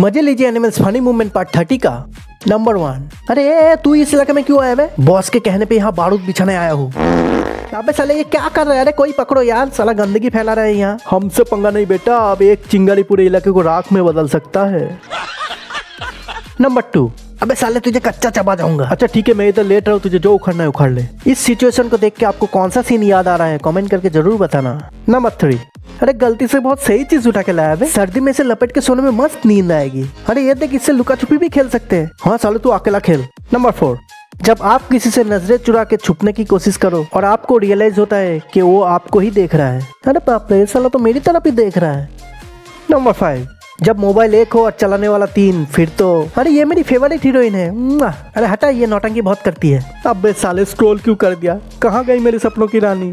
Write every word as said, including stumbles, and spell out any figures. मजे लीजिए animals funny movement part thirty का नंबर वन। अरे तू इस इलाके में क्यों आया है? बॉस के कहने पे यहाँ बारूद बिछाने आया हूँ। अबे साले ये क्या कर रहा है? अरे कोई पकड़ो यार, साला गंदगी फैला रहा है यहाँ। हमसे पंगा नहीं बेटा, अब एक चिंगारी पूरे इलाके को राख में बदल सकता है। Number two. अबे साले तुझे कच्चा चबा जाऊंगा। अच्छा ठीक है, मैं इधर लेट रहा हूँ, तुझे जो उखाड़ना है उखाड़ ले। इस सिचुएशन को देख के आपको कौन सा सीन याद आ रहा है कमेंट करके जरूर बताना। Number three. अरे गलती से बहुत सही चीज उठा के लाया है, सर्दी में से लपेट के सोने में मस्त नींद आएगी। अरे ये देख, इससे लुका छुपी भी खेल सकते हैं। हाँ साले तू अकेला खेल। Number four. जब आप किसी से नजरें चुरा के छुपने की कोशिश करो और आपको रियलाइज होता है कि वो आपको ही देख रहा है। अरे बाप रे, साला तो मेरी तरफ ही देख रहा है। Number five. जब मोबाइल एक हो और चलाने वाला तीन, फिर तो अरे ये मेरी फेवरेट हीरोइन है। अरे हटा, ये नौटंकी बहुत करती है। अबे साले स्क्रॉल क्यों कर दिया? कहाँ गई मेरे सपनों की रानी?